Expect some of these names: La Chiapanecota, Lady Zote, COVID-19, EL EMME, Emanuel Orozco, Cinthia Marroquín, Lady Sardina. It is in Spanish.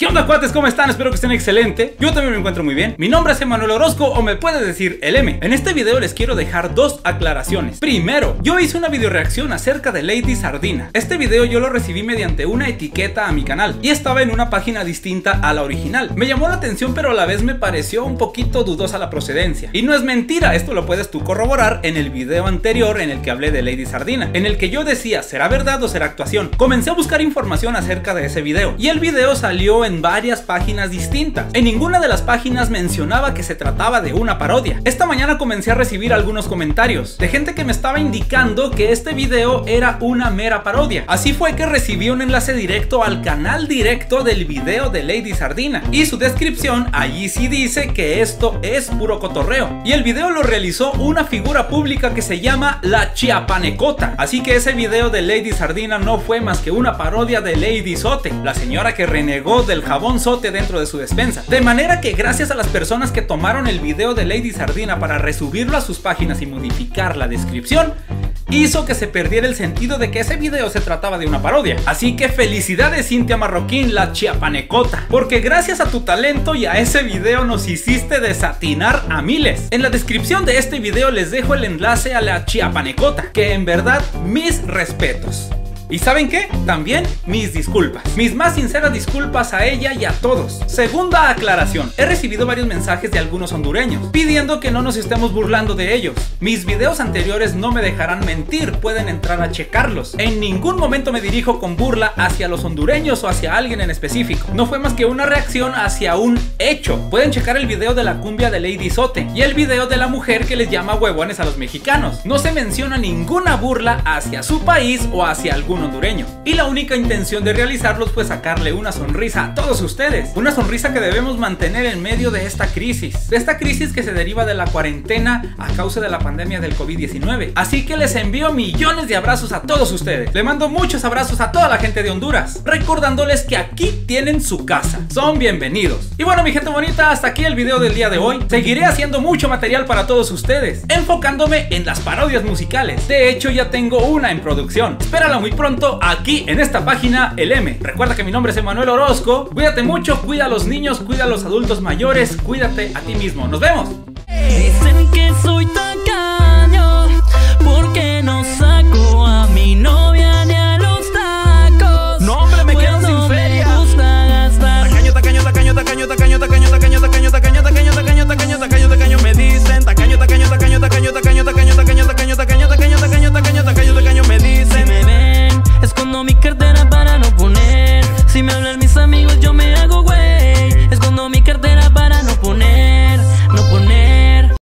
¿Qué onda, cuates? ¿Cómo están? Espero que estén excelente. Yo también me encuentro muy bien. Mi nombre es Emanuel Orozco, o me puedes decir el M. En este video les quiero dejar dos aclaraciones. Primero, yo hice una video reacción acerca de Lady Sardina. Este video yo lo recibí mediante una etiqueta a mi canal y estaba en una página distinta a la original. Me llamó la atención, pero a la vez me pareció un poquito dudosa la procedencia. Y no es mentira, esto lo puedes tú corroborar en el video anterior en el que hablé de Lady Sardina, en el que yo decía, ¿será verdad o será actuación? Comencé a buscar información acerca de ese video y el video salió en varias páginas distintas. En ninguna de las páginas mencionaba que se trataba de una parodia. Esta mañana comencé a recibir algunos comentarios de gente que me estaba indicando que este video era una mera parodia. Así fue que recibí un enlace directo al canal directo del video de Lady Sardina y su descripción allí sí dice que esto es puro cotorreo. Y el video lo realizó una figura pública que se llama La Chiapanecota. Así que ese video de Lady Sardina no fue más que una parodia de Lady Zote, la señora que renegó del jabón Zote dentro de su despensa. De manera que gracias a las personas que tomaron el video de Lady Sardina para resubirlo a sus páginas y modificar la descripción, hizo que se perdiera el sentido de que ese video se trataba de una parodia. Así que felicidades, Cinthia Marroquín, La Chiapanecota, porque gracias a tu talento y a ese video nos hiciste desatinar a miles. En la descripción de este video les dejo el enlace a La Chiapanecota, que en verdad, mis respetos. ¿Y saben qué? También mis disculpas. Mis más sinceras disculpas a ella y a todos. Segunda aclaración. He recibido varios mensajes de algunos hondureños pidiendo que no nos estemos burlando de ellos. Mis videos anteriores no me dejarán mentir. Pueden entrar a checarlos. En ningún momento me dirijo con burla hacia los hondureños o hacia alguien en específico. No fue más que una reacción hacia un hecho. Pueden checar el video de la cumbia de Lady Zote y el video de la mujer que les llama huevones a los mexicanos. No se menciona ninguna burla hacia su país o hacia algún hondureño, y la única intención de realizarlos fue sacarle una sonrisa a todos ustedes, una sonrisa que debemos mantener en medio de esta crisis que se deriva de la cuarentena a causa de la pandemia del COVID-19, así que les envío millones de abrazos a todos ustedes, le mando muchos abrazos a toda la gente de Honduras, recordándoles que aquí tienen su casa, son bienvenidos. Y bueno, mi gente bonita, hasta aquí el video del día de hoy. Seguiré haciendo mucho material para todos ustedes, enfocándome en las parodias musicales. De hecho, ya tengo una en producción, espérala muy pronto aquí en esta página El M. Recuerda que mi nombre es Emanuel Orozco. Cuídate mucho, cuida a los niños, cuida a los adultos mayores, cuídate a ti mismo. Nos vemos. Dicen que soy